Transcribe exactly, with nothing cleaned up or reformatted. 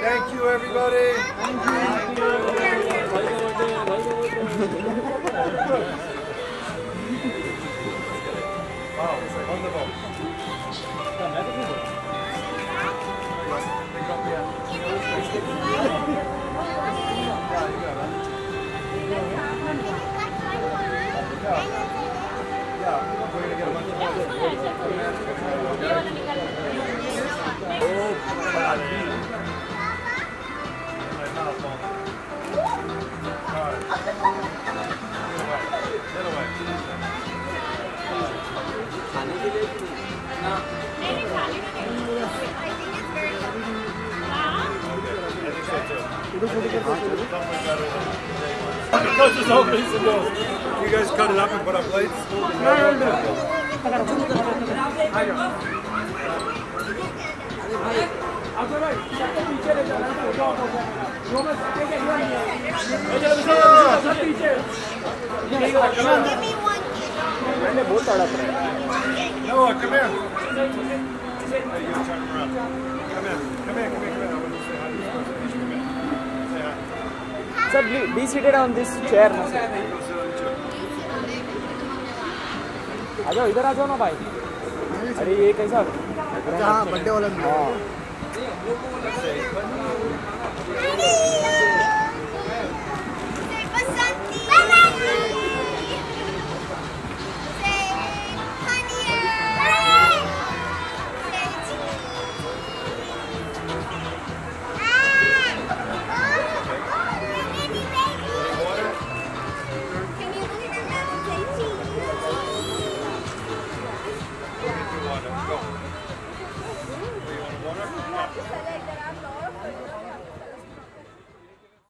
Thank you, everybody. Thank you. Wow, it's wonderful. Yeah, we're going to get a bunch of money. You guys cut it up and put up plates? No, no, no. Noah, come here. You turn around. Come here. Come here, come here, come here. Sir, be seated on this chair. आ जाओ इधर आ जाओ ना भाई. अरे ये कैसा? हाँ, birthday वाला.